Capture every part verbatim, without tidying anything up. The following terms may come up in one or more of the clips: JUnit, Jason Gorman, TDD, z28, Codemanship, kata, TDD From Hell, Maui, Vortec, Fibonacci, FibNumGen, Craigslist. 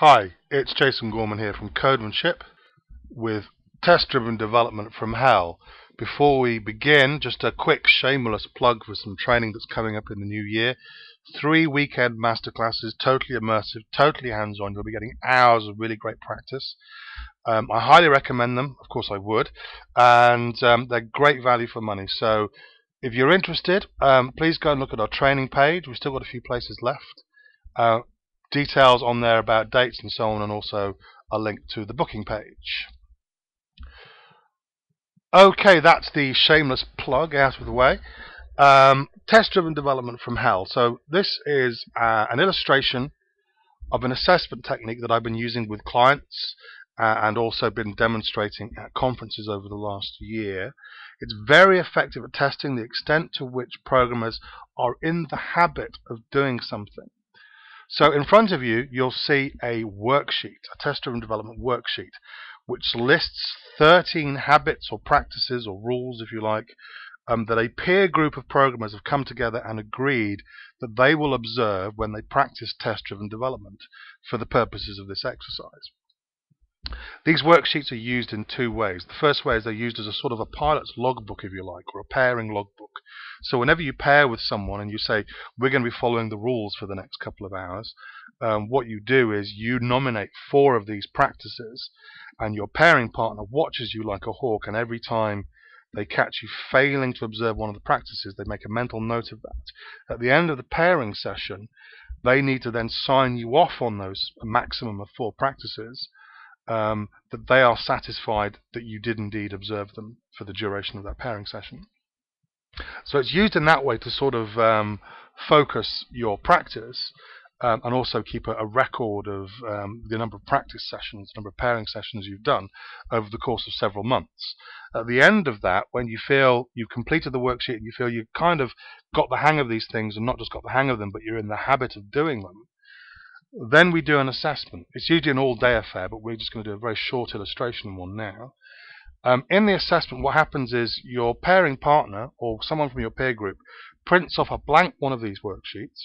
Hi, it's Jason Gorman here from Codemanship with test-driven development from hell. Before we begin, just a quick shameless plug for some training that's coming up in the new year. Three weekend masterclasses, totally immersive, totally hands-on. You'll be getting hours of really great practice. Um, I highly recommend them, of course I would, and um, they're great value for money. So if you're interested, um, please go and look at our training page. We've still got a few places left. Uh, details on there about dates and so on, and also a link to the booking page. Okay, that's the shameless plug out of the way. Um, test-driven development from hell. So this is uh, an illustration of an assessment technique that I've been using with clients uh, and also been demonstrating at conferences over the last year. It's very effective at testing the extent to which programmers are in the habit of doing something. So in front of you, you'll see a worksheet, a test-driven development worksheet, which lists thirteen habits or practices or rules, if you like, um, that a peer group of programmers have come together and agreed that they will observe when they practice test-driven development for the purposes of this exercise. These worksheets are used in two ways. The first way is they're used as a sort of a pilot's logbook, if you like, or a pairing logbook. So whenever you pair with someone and you say, we're going to be following the rules for the next couple of hours, um, what you do is you nominate four of these practices, and your pairing partner watches you like a hawk, and every time they catch you failing to observe one of the practices, they make a mental note of that. At the end of the pairing session, they need to then sign you off on those maximum of four practices, Um, that they are satisfied that you did indeed observe them for the duration of that pairing session. So it's used in that way to sort of um, focus your practice um, and also keep a, a record of um, the number of practice sessions, the number of pairing sessions you've done over the course of several months. At the end of that, when you feel you've completed the worksheet and you feel you've kind of got the hang of these things, and not just got the hang of them, but you're in the habit of doing them, then we do an assessment. It's usually an all-day affair, but we're just going to do a very short illustration one now. Um, in the assessment, what happens is your pairing partner or someone from your peer group prints off a blank one of these worksheets,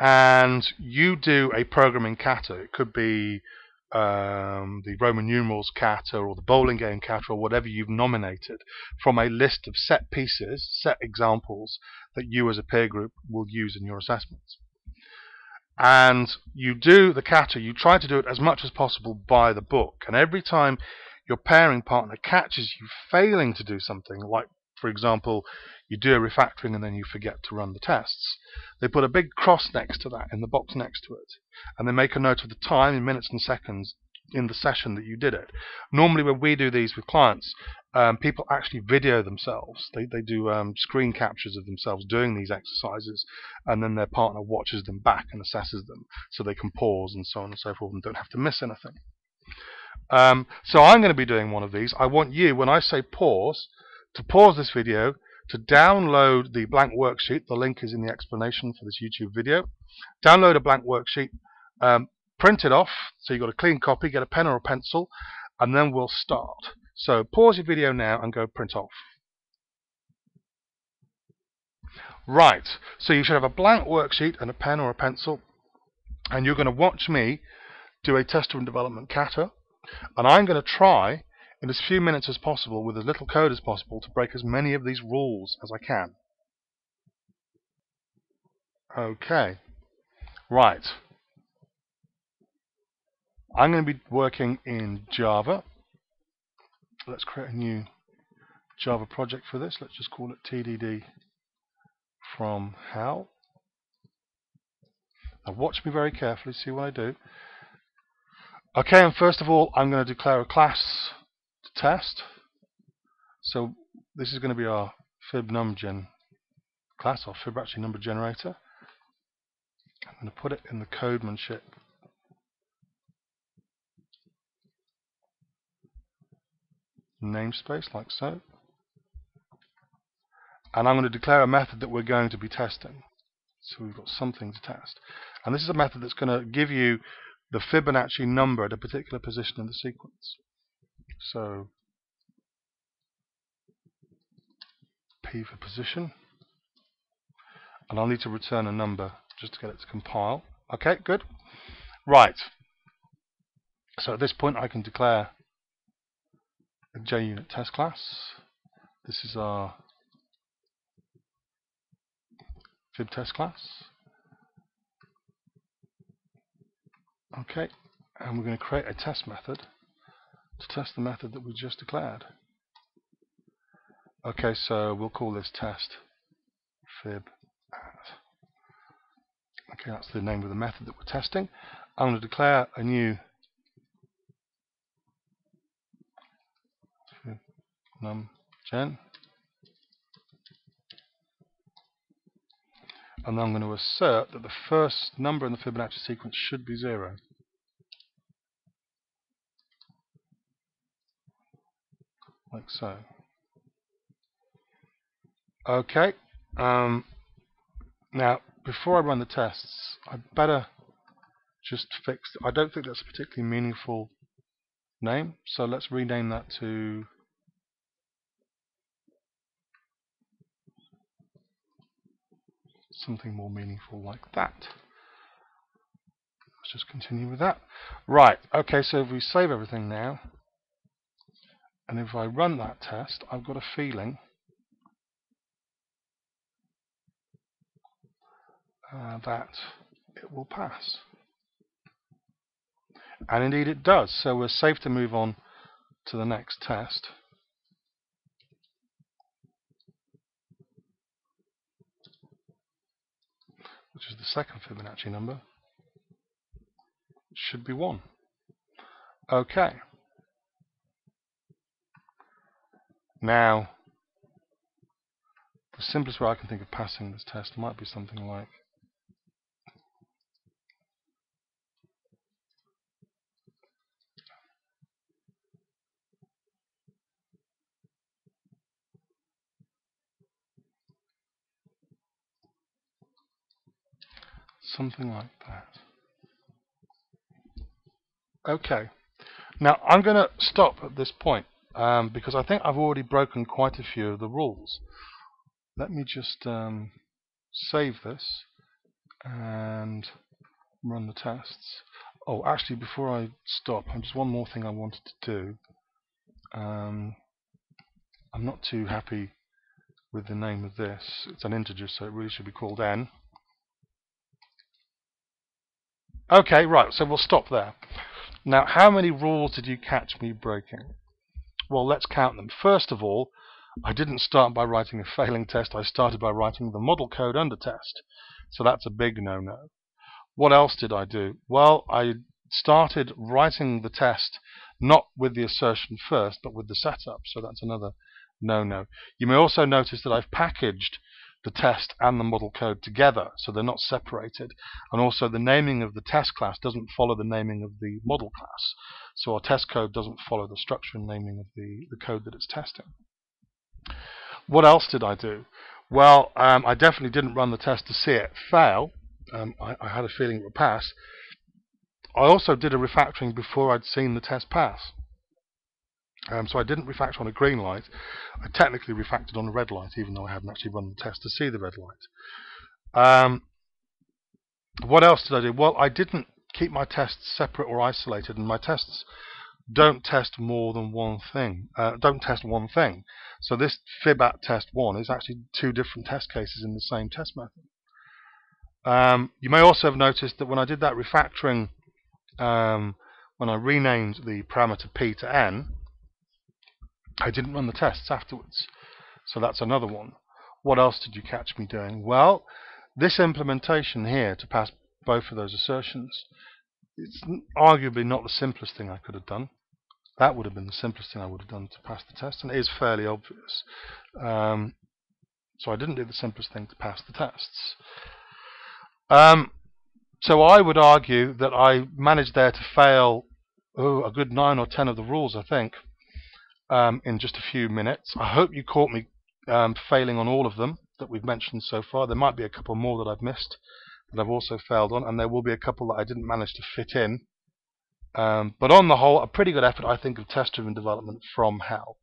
and you do a programming kata. It could be um, the Roman numerals kata or the bowling game kata or whatever you've nominated from a list of set pieces, set examples that you as a peer group will use in your assessments. And you do the kata, you try to do it as much as possible by the book, and every time your pairing partner catches you failing to do something, like for example you do a refactoring and then you forget to run the tests, they put a big cross next to that in the box next to it, and they make a note of the time in minutes and seconds in the session that you did it. Normally when we do these with clients, um, people actually video themselves. They, they do um, screen captures of themselves doing these exercises, and then their partner watches them back and assesses them so they can pause and so on and so forth and don't have to miss anything. Um, so I'm going to be doing one of these. I want you, when I say pause, to pause this video, to download the blank worksheet. The link is in the explanation for this YouTube video. Download a blank worksheet, um, print it off, so you've got a clean copy, get a pen or a pencil, and then we'll start. So pause your video now and go print off. Right, so you should have a blank worksheet and a pen or a pencil, and you're going to watch me do a test-driven development kata, and I'm going to try in as few minutes as possible with as little code as possible to break as many of these rules as I can. Okay, right. I'm going to be working in Java. Let's create a new Java project for this. Let's just call it T D D from hell. Now watch me very carefully, see what I do. Okay, and first of all, I'm going to declare a class to test. So this is going to be our FibNumGen class, our Fibonacci number generator. I'm going to put it in the Codemanship namespace, like so, and I'm going to declare a method that we're going to be testing, so we've got something to test. And this is a method that's going to give you the Fibonacci number at a particular position in the sequence, so P for position, and I'll need to return a number just to get it to compile. Okay, good. Right. So at this point I can declare a JUnit test class. This is our fib test class. Okay, and we're going to create a test method to test the method that we just declared. Okay, so we'll call this test fib at. Okay, that's the name of the method that we're testing. I'm going to declare a new FibNumGen, and I'm going to assert that the first number in the Fibonacci sequence should be zero. Like so. Okay. Um, now, before I run the tests, I better just fix. I don't think that's a particularly meaningful name, so let's rename that to something more meaningful like that. Let's just continue with that. Right, okay, so if we save everything now, and if I run that test, I've got a feeling uh, that it will pass. And indeed it does, so we're safe to move on to the next test. Which is the second Fibonacci number, should be one. Okay. Now, the simplest way I can think of passing this test might be something like something like that. Okay. Now I'm going to stop at this point um, because I think I've already broken quite a few of the rules. Let me just um, save this and run the tests. Oh, actually, before I stop, I'm just one more thing I wanted to do. Um, I'm not too happy with the name of this. It's an integer, so it really should be called n. Okay, right, so we'll stop there. Now, how many rules did you catch me breaking? Well, let's count them. First of all, I didn't start by writing a failing test. I started by writing the model code under test. So that's a big no-no. What else did I do? Well, I started writing the test not with the assertion first, but with the setup. So that's another no-no. You may also notice that I've packaged the test and the model code together, so they're not separated. And also the naming of the test class doesn't follow the naming of the model class. So our test code doesn't follow the structure and naming of the, the code that it's testing. What else did I do? Well, um, I definitely didn't run the test to see it fail. Um, I, I had a feeling it would pass. I also did a refactoring before I'd seen the test pass. Um, so I didn't refactor on a green light. I technically refactored on a red light, even though I hadn't actually run the test to see the red light. Um, what else did I do? Well, I didn't keep my tests separate or isolated, and my tests don't test more than one thing. Uh, don't test one thing. So this FibAt test one is actually two different test cases in the same test method. Um, you may also have noticed that when I did that refactoring, um, when I renamed the parameter p to n, I didn't run the tests afterwards, so that's another one. What else did you catch me doing? Well, this implementation here to pass both of those assertions, it's arguably not the simplest thing I could have done. That would have been the simplest thing I would have done to pass the test, and it is fairly obvious. Um, so I didn't do the simplest thing to pass the tests. Um, so I would argue that I managed there to fail oh, a good nine or ten of the rules, I think. Um, in just a few minutes. I hope you caught me um, failing on all of them that we've mentioned so far. There might be a couple more that I've missed that I've also failed on, and there will be a couple that I didn't manage to fit in. Um, but on the whole, a pretty good effort, I think, of test-driven development from hell.